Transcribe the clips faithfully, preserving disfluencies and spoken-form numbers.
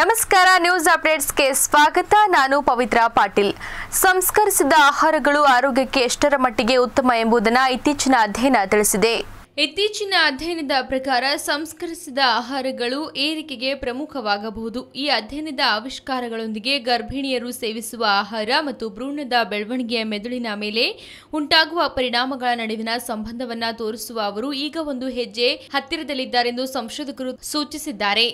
ನಮಸ್ಕಾರ ನ್ಯೂಸ್ ಅಪ್ಡೇಟ್ಸ್ಗೆ ಸ್ವಾಗತ ನಾನು ಪವಿತ್ರ ಪಾಟೀಲ್ ಸಂಸ್ಕರಿಸಿದ ಆಹಾರಗಳು ಆರೋಗ್ಯಕ್ಕೆ ಎಷ್ಟರ ಮಟ್ಟಿಗೆ ಉತ್ತಮ ಎಂಬುದನ್ನು ಇತ್ತೀಚಿನ ಅಧ್ಯಯನ ತಿಳಿಸಿದೆ ಇತ್ತೀಚಿನ ಅಧ್ಯಯನದ ಪ್ರಕಾರ ಸಂಸ್ಕರಿಸಿದ ಆಹಾರಗಳು ಏರಿಕೆಗೆ ಪ್ರಮುಖವಾಗಬಹುದು ಈ ಅಧ್ಯಯನದ ಆವಿಷ್ಕಾರಗಳೊಂದಿಗೆ ಗರ್ಭಿಣಿಯರು ಸೇವಿಸುವ ಆಹಾರ ಮತ್ತು ಭ್ರೂಣದ ಬೆಳವಣಿಗೆಯ ಮೆದುಳಿನ ಮೇಲೆ ಉಂಟಾಗುವ ಪರಿಣಾಮಗಳ ನಡುವಿನ ಸಂಬಂಧವನ್ನು ತೋರಿಸುವ ಅವರು ಈಗ ಒಂದು ಹೆಜ್ಜೆ ಹತ್ತಿರದಲ್ಲಿದ್ದಾರೆಂದು ಸಂಶೋಧಕರು ಸೂಚಿಸಿದ್ದಾರೆ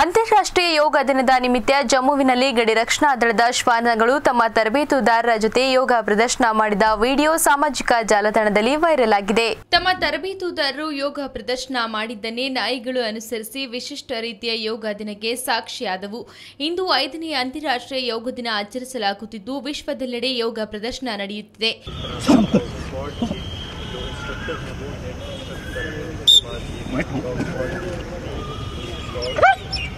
ಅಂತಾರಾಷ್ಟ್ರೀಯ ಯೋಗ ದಿನದ ನಿಮಿತ್ತ ಜಮ್ಮುವಿನಲ್ಲಿ ಗಡಿ ರಕ್ಷಣಾ ದಳದ ಶ್ವಾನಗಳು ತಮ್ಮ ತರಬೇತುದಾರರ ಜೊತೆ ಯೋಗ ಪ್ರದರ್ಶನ ಮಾಡಿದ ವಿಡಿಯೋ ಸಾಮಾಜಿಕ ಜಾಲತಾಣದಲ್ಲಿ ವೈರಲ್ ಆಗಿದೆ ತಮ್ಮ ತರಬೇತುದಾರರು ಯೋಗ ಪ್ರದರ್ಶನ ಮಾಡಿದ್ದನ್ನೇ ನಾಯಿಗಳು ಅನುಸರಿಸಿ ವಿಶಿಷ್ಟ ರೀತಿಯ ಯೋಗ ದಿನಕ್ಕೆ ಸಾಕ್ಷಿಯಾದವು ಇಂದು ಐದನೇ ಅಂತಾರಾಷ್ಟ್ರೀಯ ಯೋಗ ದಿನ ಆಚರಿಸಲಾಗುತ್ತಿದ್ದು ವಿಶ್ವದೆಲ್ಲೆಡೆ ಯೋಗ ಪ್ರದರ್ಶನ ನಡೆಯುತ್ತಿದೆ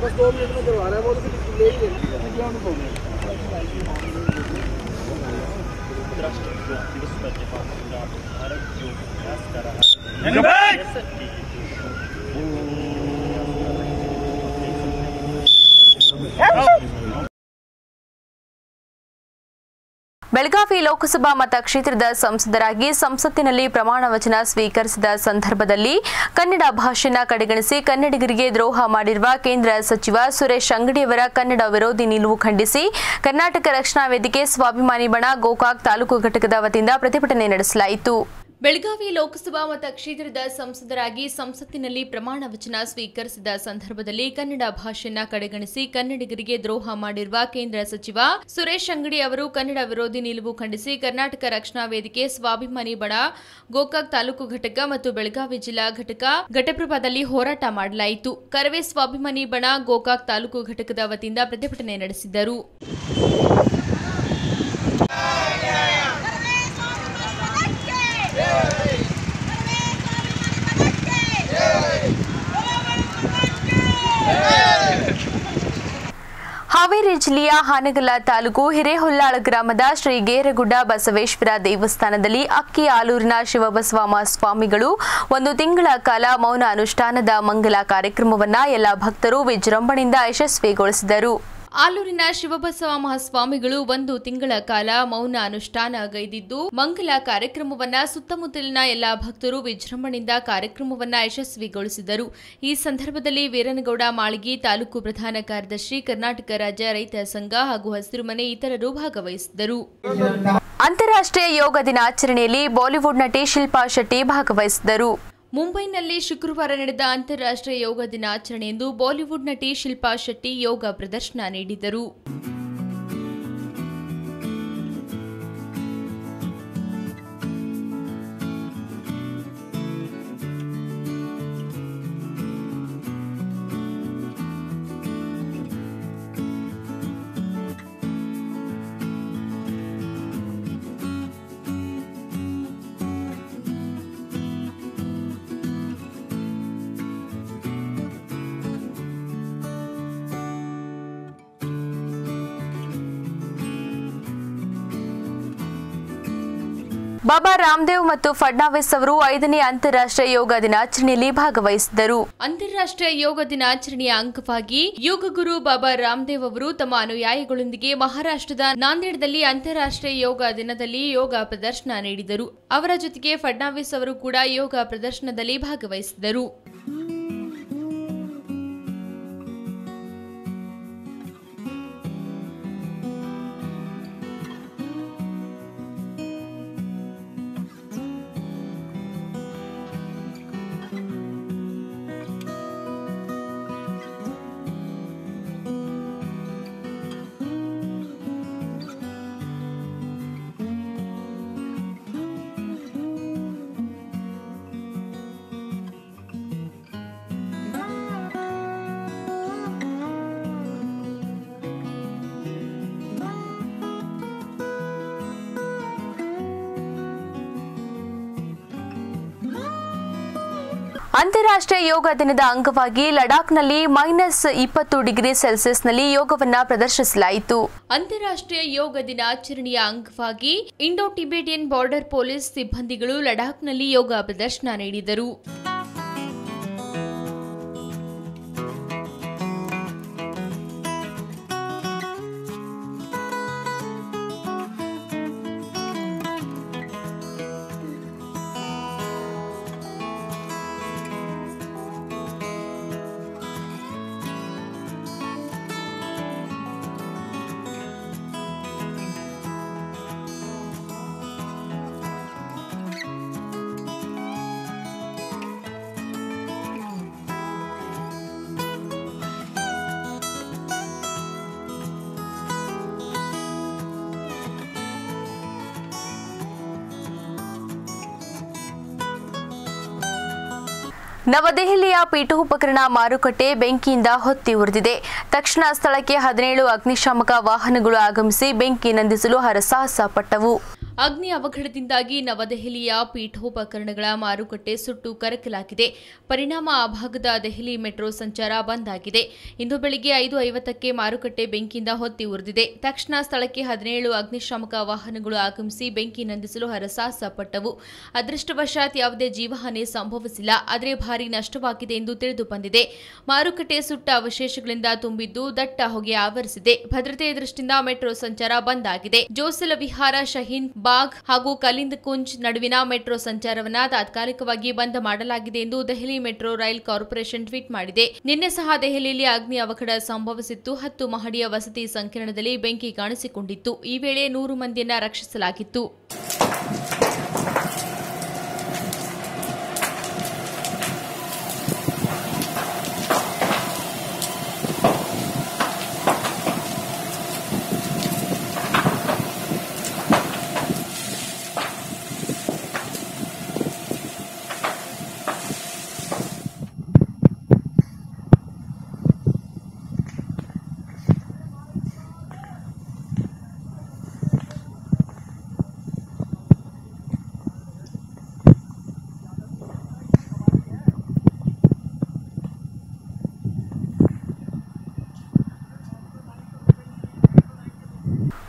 बस दो मिनट में करवा रहा है वो ले ही लेना है राष्ट्रीय दिवस पर भारत जो प्रयास कर रहा है ಬೆಳಗಾವಿ ಲೋಕಸಭಾ ಮತಕ್ಷೇತ್ರದ ಸಂಸದರಾಗಿ ಸಂಸತ್ತಿನಲ್ಲಿ ಪ್ರಮಾಣ ವಚನ ಸ್ವೀಕರಿಸಿದ ಸಂದರ್ಭದಲ್ಲಿ ಕನ್ನಡ ಭಾಷೆಯನ್ನು ಕಡೆಗಣಿಸಿ ಕನ್ನಡಿಗರಿಗೆ ದ್ರೋಹ ಮಾಡಿರುವ ಕೇಂದ್ರ ಸಚಿವ ಸುರೇಶ್ ಅಂಗಡಿಯವರ ಕನ್ನಡ ವಿರೋಧಿ ನಿಲುವು ಖಂಡಿಸಿ ಕರ್ನಾಟಕ ರಕ್ಷಣಾ ವೇದಿಕೆ ಸ್ವಾಭಿಮಾನಿ ಬಣ ಗೋಕಾಕ್ ತಾಲೂಕು ಘಟಕದ ವತಿಯಿಂದ ಪ್ರತಿಭಟನೆ ನಡೆಸಲಾಯಿತು ಬೆಳಗಾವಿ ಲೋಕಸಭಾ ಮತಕ್ಷೇತ್ರದ ಸಂಸದರಾಗಿ ಸಂಸತ್ತಿನಲ್ಲಿ ಪ್ರಮಾಣ ವಚನ ಸ್ವೀಕರಿಸಿದ ಸಂದರ್ಭದಲ್ಲಿ ಕನ್ನಡ ಭಾಷೆಯನ್ನು ಕಡೆಗಣಿಸಿ ಕನ್ನಡಿಗರಿಗೆ ದ್ರೋಹ ಮಾಡಿರುವ ಕೇಂದ್ರ ಸಚಿವ ಸುರೇಶ್ ಅಂಗಡಿ ಅವರು ಕನ್ನಡ ವಿರೋಧಿ ನಿಲುವು ಖಂಡಿಸಿ ಕರ್ನಾಟಕ ರಕ್ಷಣಾ ವೇದಿಕೆ ಸ್ವಾಭಿಮಾನಿ ಬಣ ಗೋಕಾಕ್ ತಾಲೂಕು ಘಟಕ ಮತ್ತು ಬೆಳಗಾವಿ ಜಿಲ್ಲಾ ಘಟಕ ಘಟಪ್ರಭಾದಲ್ಲಿ ಹೋರಾಟ ಮಾಡಲಾಯಿತು ಕರವೇ ಸ್ವಾಭಿಮಾನಿ ಬಣ ಗೋಕಾಕ್ ತಾಲೂಕು ಘಟಕದ ವತಿಯಿಂದ ಪ್ರತಿಭಟನೆ ನಡೆಸಿದರು ಹಾವೇರಿ ಜಿಲ್ಲೆಯ ಹಾನಗಲ ತಾಲೂಕು ಹಿರೇಹೊಲ್ಲಾಳ ಗ್ರಾಮದ ಶ್ರೀ ಗೇರಗುಡ್ಡ ಬಸವೇಶ್ವರ ದೇವಸ್ಥಾನದಲ್ಲಿ ಅಕ್ಕಿ ಆಲೂರಿನ ಶಿವಬಸವಾಮ ಸ್ವಾಮಿಗಳು ಒಂದು ತಿಂಗಳ ಕಾಲ ಮೌನ ಅನುಷ್ಠಾನದ ಮಂಗಲ ಕಾರ್ಯಕ್ರಮವನ್ನು ಎಲ್ಲ ಭಕ್ತರು ವಿಜೃಂಭಣೆಯಿಂದ ಯಶಸ್ವಿಗೊಳಿಸಿದರು ಆಲೂರಿನ ಶಿವಬಸವ ಮಹಾಸ್ವಾಮಿಗಳು ಒಂದು ತಿಂಗಳ ಕಾಲ ಮೌನ ಅನುಷ್ಠಾನಗೈದಿದ್ದು ಮಂಗಲ ಕಾರ್ಯಕ್ರಮವನ್ನ ಸುತ್ತಮುತ್ತಲಿನ ಎಲ್ಲಾ ಭಕ್ತರು ವಿಜೃಂಭಣೆಯಿಂದ ಕಾರ್ಯಕ್ರಮವನ್ನ ಯಶಸ್ವಿಗೊಳಿಸಿದರು ಈ ಸಂದರ್ಭದಲ್ಲಿ ವೀರನಗೌಡ ಮಾಳಿಗೆ ತಾಲೂಕು ಪ್ರಧಾನ ಕಾರ್ಯದರ್ಶಿ ಕರ್ನಾಟಕ ರಾಜ್ಯ ರೈತ ಸಂಘ ಹಾಗೂ ಹಸಿರುಮನೆ ಇತರರು ಭಾಗವಹಿಸಿದರು ಅಂತಾರಾಷ್ಟ್ರೀಯ ಯೋಗ ದಿನಾಚರಣೆಯಲ್ಲಿ ಬಾಲಿವುಡ್ ನಟಿ ಶಿಲ್ಪಾ ಶೆಟ್ಟಿ ಭಾಗವಹಿಸಿದರು ಮುಂಬೈನಲ್ಲಿ ಶುಕ್ರವಾರ ನಡೆದ ಅಂತಾರಾಷ್ಟ್ರೀಯ ಯೋಗ ದಿನಾಚರಣೆಯಂದು ಬಾಲಿವುಡ್ ನಟಿ ಶಿಲ್ಪಾ ಶೆಟ್ಟಿ ಯೋಗ ಪ್ರದರ್ಶನ ನೀಡಿದರು ಬಾಬಾ ರಾಮದೇವ್ ಮತ್ತು ಫಡ್ನಾವಿಸ್ ಅವರು ಐದನೇ ಅಂತಾರಾಷ್ಟ್ರೀಯ ಯೋಗ ದಿನಾಚರಣೆಯಲ್ಲಿ ಭಾಗವಹಿಸಿದರು ಅಂತಾರಾಷ್ಟ್ರೀಯ ಯೋಗ ದಿನಾಚರಣೆಯ ಅಂಗವಾಗಿ ಯೋಗ ಗುರು ಬಾಬಾ ರಾಮದೇವ್ ಅವರು ತಮ್ಮ ಅನುಯಾಯಿಗಳೊಂದಿಗೆ ಮಹಾರಾಷ್ಟ್ರದ ನಾಂದೇಡ್ದಲ್ಲಿ ಅಂತಾರಾಷ್ಟ್ರೀಯ ಯೋಗ ದಿನದಲ್ಲಿ ಯೋಗ ಪ್ರದರ್ಶನ ನೀಡಿದರು ಅವರ ಜೊತೆಗೆ ಫಡ್ನಾವಿಸ್ ಅವರು ಕೂಡ ಯೋಗ ಪ್ರದರ್ಶನದಲ್ಲಿ ಭಾಗವಹಿಸಿದರು ಅಂತಾರಾಷ್ಟ್ರೀಯ ಯೋಗ ದಿನದ ಅಂಗವಾಗಿ ಲಡಾಖ್ನಲ್ಲಿ ಮೈನಸ್ ಇಪ್ಪತ್ತು ಡಿಗ್ರಿ ಸೆಲ್ಸಿಯಸ್ನಲ್ಲಿ ಯೋಗವನ್ನು ಪ್ರದರ್ಶಿಸಲಾಯಿತು. ಅಂತಾರಾಷ್ಟ್ರೀಯ ಯೋಗ ದಿನ ಆಚರಣೆಯ ಅಂಗವಾಗಿ ಇಂಡೋ ಟಿಬೆಟಿಯನ್ ಬಾರ್ಡರ್ ಪೊಲೀಸ್ ಸಿಬ್ಬಂದಿಗಳು ಲಡಾಖ್ನಲ್ಲಿ ಯೋಗ ಪ್ರದರ್ಶನ ನೀಡಿದರು. ನವದೆಹಲಿಯ ಪೀಠೋಪಕರಣ ಮಾರುಕಟ್ಟೆ ಬೆಂಕಿಯಿಂದ ಹೊತ್ತಿ ಉರಿದಿದೆ. ತಕ್ಷಣ ಸ್ಥಳಕ್ಕೆ ಹದಿನೇಳು ಅಗ್ನಿಶಾಮಕ ವಾಹನಗಳು ಆಗಮಿಸಿ ಬೆಂಕಿ ನಂದಿಸಲು ಹರಸಾಹಸ ಪಟ್ಟವು. ಅಗ್ನಿ ಅವಘಡದಿಂದಾಗಿ ನವದೆಹಲಿಯ ಪೀಠೋಪಕರಣಗಳ ಮಾರುಕಟ್ಟೆ ಸುಟ್ಟು ಕರಕಲಾಗಿದೆ. ಪರಿಣಾಮ ಆ ಭಾಗದ ದೆಹಲಿ ಮೆಟ್ರೋ ಸಂಚಾರ ಬಂದ್ ಆಗಿದೆ. ಇಂದು ಬೆಳಗ್ಗೆ ಐದು ಐವತ್ತಕ್ಕೆ ಮಾರುಕಟ್ಟೆ ಬೆಂಕಿಯಿಂದ ಹೊತ್ತಿ ಉರಿದಿದೆ. ತಕ್ಷಣ ಸ್ಥಳಕ್ಕೆ ಹದಿನೇಳು ಅಗ್ನಿಶಾಮಕ ವಾಹನಗಳು ಆಗಮಿಸಿ ಬೆಂಕಿ ನಂದಿಸಲು ಹರಸಾಹಸ ಪಟ್ಟವು. ಅದೃಷ್ಟವಶಾತ್ ಯಾವುದೇ ಜೀವಹಾನಿ ಸಂಭವಿಸಿಲ್ಲ, ಆದರೆ ಭಾರೀ ನಷ್ಟವಾಗಿದೆ ಎಂದು ತಿಳಿದು ಬಂದಿದೆ. ಮಾರುಕಟ್ಟೆ ಸುಟ್ಟ ಅವಶೇಷಗಳಿಂದ ತುಂಬಿದ್ದು ದಟ್ಟ ಹೊಗೆ ಆವರಿಸಿದೆ. ಭದ್ರತೆಯ ದೃಷ್ಟಿಯಿಂದ ಮೆಟ್ರೋ ಸಂಚಾರ ಬಂದ್ ಆಗಿದೆ. ಜೋಸಲ ವಿಹಾರ, ಶಹೀನ್ ಬಾಗ್ ಹಾಗೂ ಕಲಿಂದ್ ಕುಂಜ್ ನಡುವಿನ ಮೆಟ್ರೋ ಸಂಚಾರವನ್ನು ತಾತ್ಕಾಲಿಕವಾಗಿ ಬಂದ್ ಮಾಡಲಾಗಿದೆ ಎಂದು Delhi metro rail corporation tweet ಮಾಡಿದೆ. ನಿನ್ನೆ ಸಹ ದೆಹಲಿಯಲ್ಲಿ ಅಗ್ನಿ ಅವಘಡ ಸಂಭವಿಸಿತ್ತು. ಹತ್ತು ಮಹಡಿಯ ವಸತಿ ಸಂಕೀರ್ಣದಲ್ಲಿ ಬೆಂಕಿ ಕಾಣಿಸಿಕೊಂಡಿತ್ತು. ಈ ವೇಳೆ ನೂರು ಮಂದಿಯನ್ನು ರಕ್ಷಿಸಲಾಗಿತ್ತು.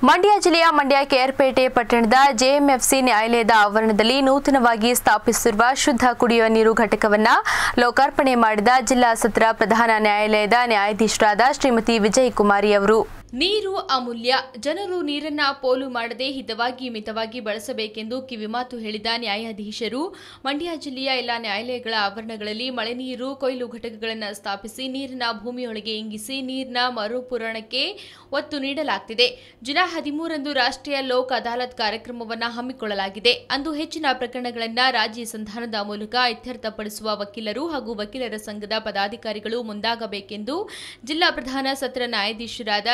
ಮಂಡ್ಯ ಜಿಲ್ಲೆಯ ಮಂಡ್ಯ ಕೆಆರ್ಪೇಟೆ ಪಟ್ಟಣದ ಜೆಎಂಎಫ್ಸಿ ನ್ಯಾಯಾಲಯದ ಆವರಣದಲ್ಲಿ ನೂತನವಾಗಿ ಸ್ಥಾಪಿಸಿರುವ ಶುದ್ಧ ಕುಡಿಯುವ ನೀರು ಘಟಕವನ್ನು ಲೋಕಾರ್ಪಣೆ ಮಾಡಿದ ಜಿಲ್ಲಾ ಸತ್ರ ಪ್ರಧಾನ ನ್ಯಾಯಾಲಯದ ನ್ಯಾಯಾಧೀಶರಾದ ಶ್ರೀಮತಿ ವಿಜಯಕುಮಾರಿ ಅವರು, ನೀರು ಅಮೂಲ್ಯ, ಜನರು ನೀರನ್ನ ಪೋಲು ಮಾಡದೆ ಹಿತವಾಗಿ ಮಿತವಾಗಿ ಬಳಸಬೇಕೆಂದು ಕಿವಿಮಾತು ಹೇಳಿದ ನ್ಯಾಯಾಧೀಶರು ಮಂಡ್ಯ ಜಿಲ್ಲೆಯ ಎಲ್ಲ ನ್ಯಾಯಾಲಯಗಳ ಆವರಣಗಳಲ್ಲಿ ಮಳೆ ನೀರು ಕೊಯ್ಲು ಘಟಕಗಳನ್ನು ಸ್ಥಾಪಿಸಿ ನೀರಿನ ಭೂಮಿಯೊಳಗೆ ಇಂಗಿಸಿ ನೀರಿನ ಮರುಪೂರಣಕ್ಕೆ ಒತ್ತು ನೀಡಲಾಗುತ್ತಿದೆ. ಜುಲೈ ಹದಿಮೂರರಂದು ರಾಷ್ಟ್ರೀಯ ಲೋಕ್ ಅದಾಲತ್ ಕಾರ್ಯಕ್ರಮವನ್ನು ಹಮ್ಮಿಕೊಳ್ಳಲಾಗಿದೆ. ಅಂದು ಹೆಚ್ಚಿನ ಪ್ರಕರಣಗಳನ್ನು ರಾಜಿ ಸಂಧಾನದ ಮೂಲಕ ಇತ್ಯರ್ಥಪಡಿಸುವ ವಕೀಲರು ಹಾಗೂ ವಕೀಲರ ಸಂಘದ ಪದಾಧಿಕಾರಿಗಳು ಮುಂದಾಗಬೇಕೆಂದು ಜಿಲ್ಲಾ ಪ್ರಧಾನ ಸತ್ರ ನ್ಯಾಯಾಧೀಶರಾದ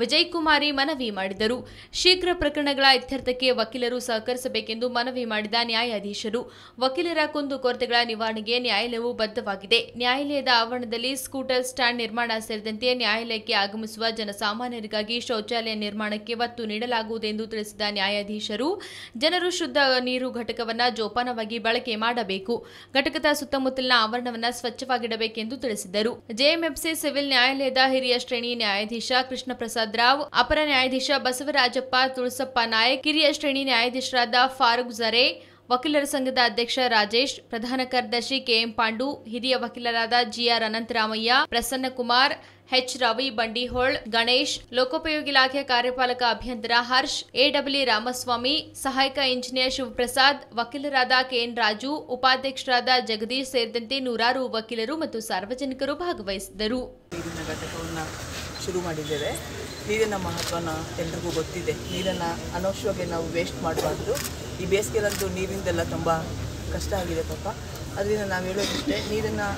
ವಿಜಯಕುಮಾರಿ ಮನವಿ ಮಾಡಿದರು. ಶೀಘ್ರ ಪ್ರಕರಣಗಳ ಇತ್ಯರ್ಥಕ್ಕೆ ವಕೀಲರು ಸಹಕರಿಸಬೇಕೆಂದು ಮನವಿ ಮಾಡಿದ ನ್ಯಾಯಾಧೀಶರು ವಕೀಲರ ಕುಂದುಕೊರತೆಗಳ ನಿವಾರಣೆಗೆ ನ್ಯಾಯಾಲಯವು ಬದ್ಧವಾಗಿದೆ. ನ್ಯಾಯಾಲಯದ ಆವರಣದಲ್ಲಿ ಸ್ಕೂಟರ್ ಸ್ಟ್ಯಾಂಡ್ ನಿರ್ಮಾಣ ಸೇರಿದಂತೆ ನ್ಯಾಯಾಲಯಕ್ಕೆ ಆಗಮಿಸುವ ಜನಸಾಮಾನ್ಯರಿಗಾಗಿ ಶೌಚಾಲಯ ನಿರ್ಮಾಣಕ್ಕೆ ಒತ್ತು ನೀಡಲಾಗುವುದು ಎಂದು ತಿಳಿಸಿದ ನ್ಯಾಯಾಧೀಶರು ಜನರು ಶುದ್ಧ ನೀರು ಘಟಕವನ್ನು ಜೋಪಾನವಾಗಿ ಬಳಕೆ ಮಾಡಬೇಕು. ಘಟಕದ ಸುತ್ತಮುತ್ತಲಿನ ಆವರಣವನ್ನು ಸ್ವಚ್ಛವಾಗಿಡಬೇಕೆಂದು ತಿಳಿಸಿದರು. ಜೆಎಂಎಫ್ಸಿ ಸಿವಿಲ್ ನ್ಯಾಯಾಲಯದ ಹಿರಿಯ ಶ್ರೇಣಿ ನ್ಯಾಯಾಧೀಶ ಕೃಷ್ಣ ಪ್ರಸಾದ್ ರಾವ್, ಅಪರ ನ್ಯಾಯಾಧೀಶ ಬಸವರಾಜಪ್ಪ ತುಳಸಪ್ಪ ನಾಯಕ್, ಕಿರಿಯ ಶ್ರೇಣಿ ನ್ಯಾಯಾಧೀಶರಾದ ಫಾರೂಕ್ ಜರೆ, ವಕೀಲರ ಸಂಘದ ಅಧ್ಯಕ್ಷ ರಾಜೇಶ್, ಪ್ರಧಾನ ಕಾರ್ಯದರ್ಶಿ ಕೆಎಂ ಪಾಂಡು, ಹಿರಿಯ ವಕೀಲರಾದ ಜಿಆರ್ ಅನಂತರಾಮಯ್ಯ, ಪ್ರಸನ್ನಕುಮಾರ್, ಎಚ್ ರವಿ ಬಂಡಿಹೋಳ್, ಗಣೇಶ್, ಲೋಕೋಪಯೋಗಿ ಇಲಾಖೆ ಕಾರ್ಯಪಾಲಕ ಅಭಿಯಂತರ ಹರ್ಷ್, ಎಡಬ್ಲ್ಯೂ ರಾಮಸ್ವಾಮಿ, ಸಹಾಯಕ ಇಂಜಿನಿಯರ್ ಶಿವಪ್ರಸಾದ್, ವಕೀಲರಾದ ಕೆಎನ್ ರಾಜು, ಉಪಾಧ್ಯಕ್ಷರಾದ ಜಗದೀಶ್ ಸೇರಿದಂತೆ ನೂರಾರು ವಕೀಲರು ಮತ್ತು ಸಾರ್ವಜನಿಕರು ಭಾಗವಹಿಸಿದರು. ಶುರು ಮಾಡಿದ್ದೇವೆ. ನೀರಿನ ಮಹತ್ವನ ಎಲ್ರಿಗೂ ಗೊತ್ತಿದೆ. ನೀರನ್ನು ಅನವಶ್ಯವಾಗಿ ನಾವು ವೇಸ್ಟ್ ಮಾಡಬಾರ್ದು. ಈ ಬೇಸಿಗೆಲ್ಲಂತೂ ನೀರಿಂದೆಲ್ಲ ತುಂಬ ಕಷ್ಟ ಆಗಿದೆ ಪಾಪ. ಅದರಿಂದ ನಾವು ಹೇಳೋದಿಷ್ಟೇ, ನೀರನ್ನು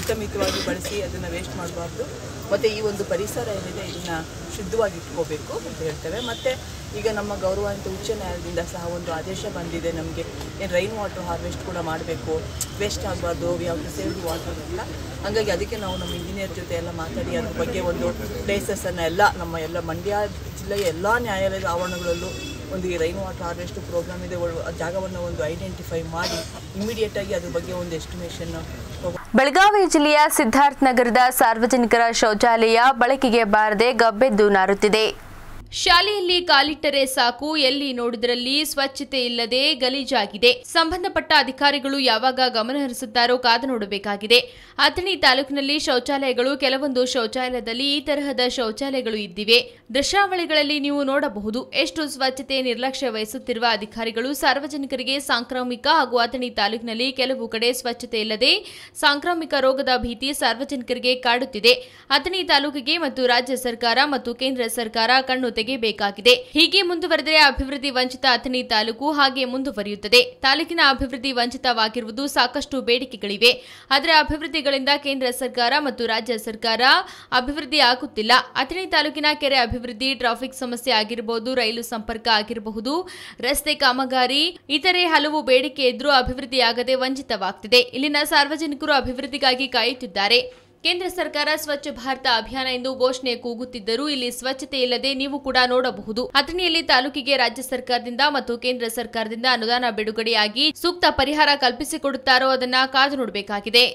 ಹಿತಮಿತವಾಗಿ ಬಳಸಿ, ಅದನ್ನು ವೇಸ್ಟ್ ಮಾಡಬಾರ್ದು. ಮತ್ತು ಈ ಒಂದು ಪರಿಸರ ಏನಿದೆ ಇದನ್ನು ಶುದ್ಧವಾಗಿ ಇಟ್ಕೋಬೇಕು ಅಂತ ಹೇಳ್ತೇವೆ. ಮತ್ತು ಈಗ ನಮ್ಮ ಗೌರವಾನ್ವಿತ ಉಚ್ಚ ನ್ಯಾಯಾಲಯದಿಂದ ಸಹ ಒಂದು ಆದೇಶ ಬಂದಿದೆ ನಮಗೆ, ಏನು ರೈನ್ ವಾಟರ್ ಹಾರ್ವೆಸ್ಟ್ ಕೂಡ ಮಾಡಬೇಕು, ವೇಸ್ಟ್ ಆಗಬಾರ್ದು, ಯಾವುದು ಸೇವ್ಡ್ ವಾಟರ್ ಇಲ್ಲ. ಹಾಗಾಗಿ ಅದಕ್ಕೆ ನಾವು ನಮ್ಮ ಇಂಜಿನಿಯರ್ ಜೊತೆ ಎಲ್ಲ ಮಾತಾಡಿ ಅದ್ರ ಬಗ್ಗೆ ಒಂದು ಪ್ಲೇಸಸ್ಸನ್ನು ಎಲ್ಲ ನಮ್ಮ ಎಲ್ಲ ಮಂಡ್ಯ ಜಿಲ್ಲೆಯ ಎಲ್ಲ ನ್ಯಾಯಾಲಯದ ಆವರಣಗಳಲ್ಲೂ ಒಂದು ಈ ರೈನ್ ವಾಟರ್ ಹಾರ್ವೆಸ್ಟ್ ಪ್ರೋಗ್ರಾಮ್ ಇದೆ, ಜಾಗವನ್ನು ಒಂದು ಐಡೆಂಟಿಫೈ ಮಾಡಿ ಇಮಿಡಿಯೇಟಾಗಿ ಅದ್ರ ಬಗ್ಗೆ ಒಂದು ಎಸ್ಟಿಮೇಷನ್ ಬೆಳಗಾವಿ ಜಿಲ್ಲೆಯ ಸಿದ್ಧಾರ್ಥ ನಗರದ ಸಾರ್ವಜನಿಕರ ಶೌಚಾಲಯ ಬಳಕೆಗೆ ಬಾರದೆ ಗಬ್ಬೆದ್ದು ನಾರುತ್ತಿದೆ. ಶಾಲೆಯಲ್ಲಿ ಕಾಲಿಟ್ಟರೆ ಸಾಕು, ಎಲ್ಲಿ ನೋಡಿದ್ರಲ್ಲಿ ಸ್ವಚ್ಛತೆ ಇಲ್ಲದೆ ಗಲೀಜಾಗಿದೆ. ಸಂಬಂಧಪಟ್ಟ ಅಧಿಕಾರಿಗಳು ಯಾವಾಗ ಗಮನಹರಿಸುತ್ತಾರೋ ಕಾದು ನೋಡಬೇಕಾಗಿದೆ. ಅಥಣಿ ತಾಲೂಕಿನಲ್ಲಿ ಶೌಚಾಲಯಗಳು, ಕೆಲವೊಂದು ಶೌಚಾಲಯದಲ್ಲಿ ಈ ತರಹದ ಶೌಚಾಲಯಗಳು ಇದ್ದಿವೆ. ದೃಶ್ಯಾವಳಿಗಳಲ್ಲಿ ನೀವು ನೋಡಬಹುದು ಎಷ್ಟು ಸ್ವಚ್ಛತೆ ನಿರ್ಲಕ್ಷ್ಯ ವಹಿಸುತ್ತಿರುವ ಅಧಿಕಾರಿಗಳು. ಸಾರ್ವಜನಿಕರಿಗೆ ಸಾಂಕ್ರಾಮಿಕ ಹಾಗೂ ಅಥಣಿ ತಾಲೂಕಿನಲ್ಲಿ ಕೆಲವು ಕಡೆ ಸ್ವಚ್ಛತೆ ಇಲ್ಲದೆ ಸಾಂಕ್ರಾಮಿಕ ರೋಗದ ಭೀತಿ ಸಾರ್ವಜನಿಕರಿಗೆ ಕಾಡುತ್ತಿದೆ. ಅಥಣಿ ತಾಲೂಕಿಗೆ ಮತ್ತು ರಾಜ್ಯ ಸರ್ಕಾರ ಮತ್ತು ಕೇಂದ್ರ ಸರ್ಕಾರ ಕಣ್ಣು ಬೇಕಾಗಿದೆ. ಹೀಗೆ ಮುಂದುವರೆದರೆ ಅಭಿವೃದ್ಧಿ ವಂಚಿತ ಅಥಣಿ ತಾಲೂಕು ಹಾಗೆ ಮುಂದುವರಿಯುತ್ತದೆ. ತಾಲೂಕಿನ ಅಭಿವೃದ್ಧಿ ವಂಚಿತವಾಗಿರುವುದು ಸಾಕಷ್ಟು ಬೇಡಿಕೆಗಳಿವೆ. ಆದರೆ ಅಭಿವೃದ್ಧಿಗಳಿಂದ ಕೇಂದ್ರ ಸರ್ಕಾರ ಮತ್ತು ರಾಜ್ಯ ಸರ್ಕಾರ ಅಭಿವೃದ್ಧಿ ಆಗುತ್ತಿಲ್ಲ. ಅಥಣಿ ತಾಲೂಕಿನ ಕೆರೆ ಅಭಿವೃದ್ಧಿ, ಟ್ರಾಫಿಕ್ ಸಮಸ್ಯೆ ಆಗಿರಬಹುದು, ರೈಲು ಸಂಪರ್ಕ ಆಗಿರಬಹುದು, ರಸ್ತೆ ಕಾಮಗಾರಿ, ಇತರೆ ಹಲವು ಬೇಡಿಕೆ ಇದ್ರೂ ಅಭಿವೃದ್ಧಿಯಾಗದೆ ವಂಚಿತವಾಗ್ತಿದೆ. ಇಲ್ಲಿನ ಸಾರ್ವಜನಿಕರು ಅಭಿವೃದ್ಧಿಗಾಗಿ ಕಾಯುತ್ತಿದ್ದಾರೆ. ಕೇಂದ್ರ ಸರ್ಕಾರ ಸ್ವಚ್ಛ ಭಾರತ ಅಭಿಯಾನ ಎಂದು ಘೋಷಣೆ ಕೂಗುತ್ತಿದ್ದರೂ ಇಲ್ಲಿ ಸ್ವಚ್ಛತೆ ಇಲ್ಲದೆ ನೀವು ಕೂಡ ನೋಡಬಹುದು. ಅಥಣಿಯಲ್ಲಿ ತಾಲೂಕಿಗೆ ರಾಜ್ಯ ಸರ್ಕಾರದಿಂದ ಮತ್ತು ಕೇಂದ್ರ ಸರ್ಕಾರದಿಂದ ಅನುದಾನ ಬಿಡುಗಡೆಯಾಗಿ ಸೂಕ್ತ ಪರಿಹಾರ ಕಲ್ಪಿಸಿಕೊಡುತ್ತಾರೋ ಅದನ್ನ ಕಾದು ನೋಡಬೇಕಾಗಿದೆ.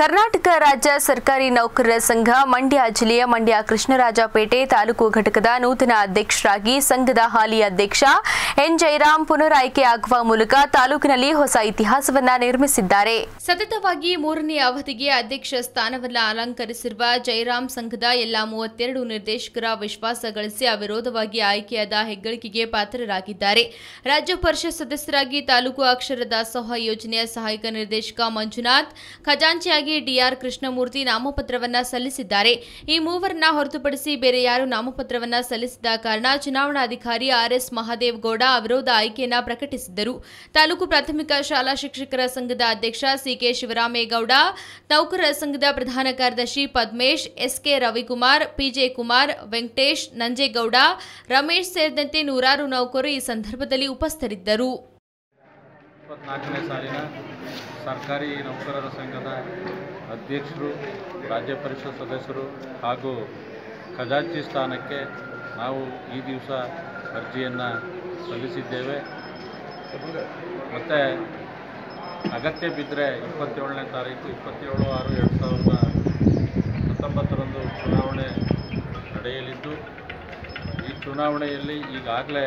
ಕರ್ನಾಟಕ ರಾಜ್ಯ ಸರ್ಕಾರಿ ನೌಕರರ ಸಂಘ ಮಂಡ್ಯ ಜಿಲ್ಲೆಯ ಮಂಡ್ಯ ಕೃಷ್ಣರಾಜಪೇಟೆ ತಾಲೂಕು ಘಟಕದ ನೂತನ ಅಧ್ಯಕ್ಷರಾಗಿ ಸಂಘದ ಹಾಲಿ ಅಧ್ಯಕ್ಷ ಎನ್ ಜಯರಾಮ್ ಪುನರಾಯ್ಕೆಯಾಗುವ ಮೂಲಕ ತಾಲೂಕಿನಲ್ಲಿ ಹೊಸ ಇತಿಹಾಸವನ್ನ ನಿರ್ಮಿಸಿದ್ದಾರೆ. ಸತತವಾಗಿ ಮೂರನೇ ಅವಧಿಗೆ ಅಧ್ಯಕ್ಷ ಸ್ಥಾನವನ್ನು ಅಲಂಕರಿಸಿರುವ ಜಯರಾಮ್ ಸಂಘದ ಎಲ್ಲಾ ಮೂವತ್ತೆರಡು ನಿರ್ದೇಶಕರ ವಿಶ್ವಾಸ ಗಳಿಸಿ ಅವಿರೋಧವಾಗಿ ಆಯ್ಕೆಯಾದ ಹೆಗ್ಗಳಿಕೆಗೆ ಪಾತ್ರರಾಗಿದ್ದಾರೆ. ರಾಜ್ಯ ಪರಿಷತ್ ಸದಸ್ಯರಾಗಿ ತಾಲೂಕು ಅಕ್ಷರ ದಾಸೋಹ ಯೋಜನೆಯ ಸಹಾಯಕ ನಿರ್ದೇಶಕ ಮಂಜುನಾಥ್, ಖಜಾಂಚಿಯಾಗಿ ಡಿಆರ್ ಕೃಷ್ಣಮೂರ್ತಿ ನಾಮಪತ್ರವನ್ನ ಸಲ್ಲಿಸಿದ್ದಾರೆ. ಈ ಮೂವರನ್ನ ಹೊರತುಪಡಿಸಿ ಬೇರೆ ಯಾರು ನಾಮಪತ್ರವನ್ನ ಸಲ್ಲಿಸಿದ ಕಾರಣ ಚುನಾವಣಾಧಿಕಾರಿ ಆರ್ಎಸ್ ಮಹಾದೇವ್ ಗೌಡ ಅವಿರೋಧ ಆಯ್ಕೆಯನ್ನ ಪ್ರಕಟಿಸಿದ್ದರು. ತಾಲೂಕು ಪ್ರಾಥಮಿಕ ಶಾಲಾ ಶಿಕ್ಷಕರ ಸಂಘದ ಅಧ್ಯಕ್ಷ ಸಿಕೆ ಶಿವರಾಮೇಗೌಡ, ನೌಕರರ ಸಂಘದ ಪ್ರಧಾನ ಕಾರ್ಯದರ್ಶಿ ಪದ್ಮೇಶ್, ಎಸ್ಕೆ ರವಿಕುಮಾರ್, ಪಿಜೆ ಕುಮಾರ್, ವೆಂಕಟೇಶ್, ನಂಜೆ ಗೌಡ, ರಮೇಶ್ ಸೇರಿದಂತೆ ನೂರಾರು ನೌಕರು ಈ ಸಂದರ್ಭದಲ್ಲಿ ಉಪಸ್ಥಿತರಿದ್ದರು. ಇಪ್ಪತ್ನಾಲ್ಕನೇ ಸಾಲಿನ ಸರ್ಕಾರಿ ನೌಕರರ ಸಂಘದ ಅಧ್ಯಕ್ಷರು, ರಾಜ್ಯ ಪರಿಷತ್ ಸದಸ್ಯರು ಹಾಗೂ ಖಜಾಂಚಿ ಸ್ಥಾನಕ್ಕೆ ನಾವು ಈ ದಿವಸ ಅರ್ಜಿಯನ್ನು ಸಲ್ಲಿಸಿದ್ದೇವೆ. ಮತ್ತು ಅಗತ್ಯ ಬಿದ್ದರೆ ಇಪ್ಪತ್ತೇಳನೇ ತಾರೀಕು ಇಪ್ಪತ್ತೇಳು ಆರು ಎರಡು ಸಾವಿರದ ಹತ್ತೊಂಬತ್ತರಂದು ಚುನಾವಣೆ ನಡೆಯಲಿದ್ದು, ಈ ಚುನಾವಣೆಯಲ್ಲಿ ಈಗಾಗಲೇ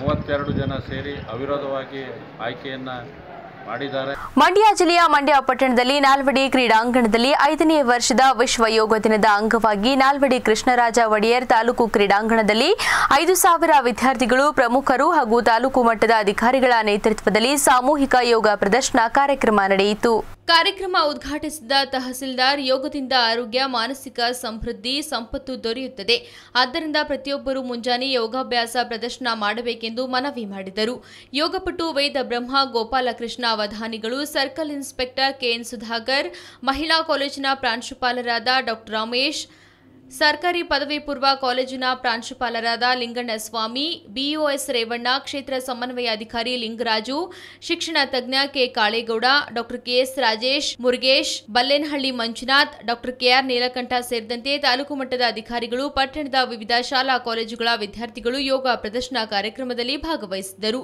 ಮೂವತ್ತೆರಡು ಜನ ಸೇರಿ ಅವಿರೋಧವಾಗಿ ಆಯ್ಕೆಯನ್ನು ಮಾಡಿದ್ದಾರೆ. ಮಂಡ್ಯ ಜಿಲ್ಲೆಯ ಮಂಡ್ಯ ಪಟ್ಟಣದಲ್ಲಿ ನಾಲ್ವಡಿ ಕ್ರೀಡಾಂಗಣದಲ್ಲಿ ಐದನೇ ವರ್ಷದ ವಿಶ್ವ ಯೋಗ ದಿನದ ಅಂಗವಾಗಿ ನಾಲ್ವಡಿ ಕೃಷ್ಣರಾಜ ಒಡೆಯರ್ ತಾಲೂಕು ಕ್ರೀಡಾಂಗಣದಲ್ಲಿ ಐದು ಸಾವಿರ ವಿದ್ಯಾರ್ಥಿಗಳು, ಪ್ರಮುಖರು ಹಾಗೂ ತಾಲೂಕು ಮಟ್ಟದ ಅಧಿಕಾರಿಗಳ ನೇತೃತ್ವದಲ್ಲಿ ಸಾಮೂಹಿಕ ಯೋಗ ಪ್ರದರ್ಶನ ಕಾರ್ಯಕ್ರಮ ನಡೆಯಿತು. ಕಾರ್ಯಕ್ರಮ ಉದ್ಘಾಟಿಸಿದ ತಹಸೀಲ್ದಾರ್, ಯೋಗದಿಂದ ಆರೋಗ್ಯ, ಮಾನಸಿಕ ಸಮೃದ್ಧಿ, ಸಂಪತ್ತು ದೊರೆಯುತ್ತದೆ. ಆದ್ದರಿಂದ ಪ್ರತಿಯೊಬ್ಬರು ಮುಂಜಾನೆ ಯೋಗಾಭ್ಯಾಸ ಪ್ರದರ್ಶನ ಮಾಡಬೇಕೆಂದು ಮನವಿ ಮಾಡಿದರು. ಯೋಗಪಟು ವೇದ ಬ್ರಹ್ಮ ಗೋಪಾಲಕೃಷ್ಣ ಅವಧಾನಿಗಳು, ಸರ್ಕಲ್ ಇನ್ಸ್ಪೆಕ್ಟರ್ ಕೆಎನ್ ಸುಧಾಕರ್, ಮಹಿಳಾ ಕಾಲೇಜಿನ ಪ್ರಾಂಶುಪಾಲರಾದ ಡಾಕ್ಟರ್ ರಮೇಶ್, ಸರ್ಕಾರಿ ಪದವಿ ಪೂರ್ವ ಕಾಲೇಜಿನ ಪ್ರಾಂಶುಪಾಲರಾದ ಲಿಂಗಣ್ಣಸ್ವಾಮಿ, ಬಿಒಎಸ್ ರೇವಣ್ಣ, ಕ್ಷೇತ್ರ ಸಮನ್ವಯ ಅಧಿಕಾರಿ ಲಿಂಗರಾಜು, ಶಿಕ್ಷಣ ತಜ್ಞ K Kalegowda, doctor K S Rajesh, Murugesh, Ballenahalli Manjunath, doctor K R Neelakantha ಸೇರಿದಂತೆ ತಾಲೂಕು ಮಟ್ಟದ ಅಧಿಕಾರಿಗಳು, ಪಟ್ಟಣದ ವಿವಿಧ ಶಾಲಾ ಕಾಲೇಜುಗಳ ವಿದ್ಯಾರ್ಥಿಗಳು ಯೋಗ ಪ್ರದರ್ಶನ ಕಾರ್ಯಕ್ರಮದಲ್ಲಿ ಭಾಗವಹಿಸಿದ್ದರು.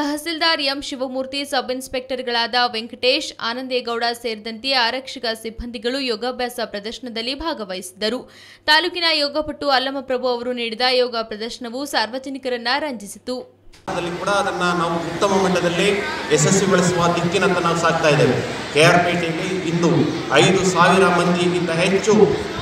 ತಹಸೀಲ್ದಾರ್ ಎಂ ಶಿವಮೂರ್ತಿ, ಸಬ್ ಇನ್ಸ್ಪೆಕ್ಟರ್ಗಳಾದ ವೆಂಕಟೇಶ್, ಆನಂದೇಗೌಡ ಸೇರಿದಂತೆ ಆರಕ್ಷಕ ಸಿಬ್ಬಂದಿಗಳು ಯೋಗಾಭ್ಯಾಸ ಪ್ರದರ್ಶನದಲ್ಲಿ ಭಾಗವಹಿಸಿದ್ದರು. ತಾಲೂಕಿನ ಯೋಗಪಟ್ಟು ಅಲ್ಲಮಪ್ರಭು ಅವರು ನೀಡಿದ ಯೋಗ ಪ್ರದರ್ಶನವು ಸಾರ್ವಜನಿಕರನ್ನ ರಂಜಿಸಿತು. ಕೂಡ ಅದನ್ನು ನಾವು ಉತ್ತಮ ಮಟ್ಟದಲ್ಲಿ ಯಶಸ್ವಿಗೊಳಿಸುವ ದಿಕ್ಕಿನಂತ ನಾವು ಸಾಕ್ತಾ ಇದ್ದೇವೆ. ಕೆಆರ್ಪೇಟೆಯಲ್ಲಿ ಇಂದು ಐದು ಸಾವಿರ ಮಂದಿಗಿಂತ ಹೆಚ್ಚು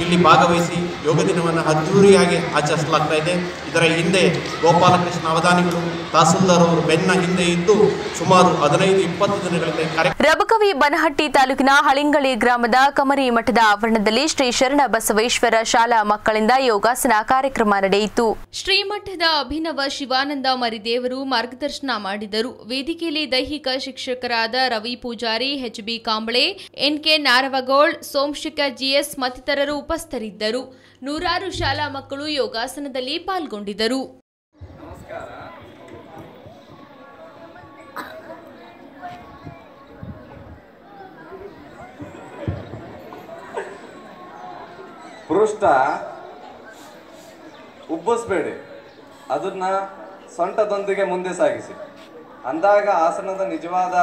ಇಲ್ಲಿ ಭಾಗವಹಿಸಿ ಯೋಗ ದಿನವನ್ನು ಅದ್ದೂರಿಯಾಗಿ ಆಚರಿಸಲಾಗ್ತಾ ಇದೆ. ಇದರ ಹಿಂದೆ ಗೋಪಾಲಕೃಷ್ಣ ಅವಧಾನಿಗಳು, ತಹಸೀಲ್ದಾರ್ ಅವರು ಬೆನ್ನ ಹಿಂದೆ ಇದ್ದು ಸುಮಾರು ಹದಿನೈದು ಇಪ್ಪತ್ತು ದಿನಗಳಿಂದ ಕಾರ್ಯಕ್ರಮ. ರಬಕವಿ ಬನಹಟ್ಟಿ ತಾಲೂಕಿನ ಹಳಿಂಗಳಿ ಗ್ರಾಮದ ಕಮರಿ ಮಠದ ಆವರಣದಲ್ಲಿ ಶ್ರೀ ಶರಣ ಬಸವೇಶ್ವರ ಶಾಲಾ ಮಕ್ಕಳಿಂದ ಯೋಗಾಸನ ಕಾರ್ಯಕ್ರಮ ನಡೆಯಿತು. ಶ್ರೀಮಠದ ಅಭಿನವ ಶಿವಾನಂದ ಮರಿದೇವರು ಮಾರ್ಗದರ್ಶನ ಮಾಡಿದರು. ವೇದಿಕೆಯಲ್ಲಿ ದೈಹಿಕ ಶಿಕ್ಷಕರಾದ Ravi Poojari, H B Kamble, N K Naravagol, Somashekar, G S ಮತ್ತಿತರರು ಉಪಸ್ಥಿತರಿದ್ದರು. ನೂರಾರು ಶಾಲಾ ಮಕ್ಕಳು ಯೋಗಾಸನದಲ್ಲಿ ಪಾಲ್ಗೊಂಡಿದ್ದರು. ನಮಸ್ಕಾರ. ರೋಷ್ಟ ಉಬ್ಬಿಸಬೇಡಿ, ಅದನ್ನು ಸೊಂಟದೊಂದಿಗೆ ಮುಂದೆ ಸಾಗಿಸಿ. ಅಂದಾಗ ಆಸನದ ನಿಜವಾದ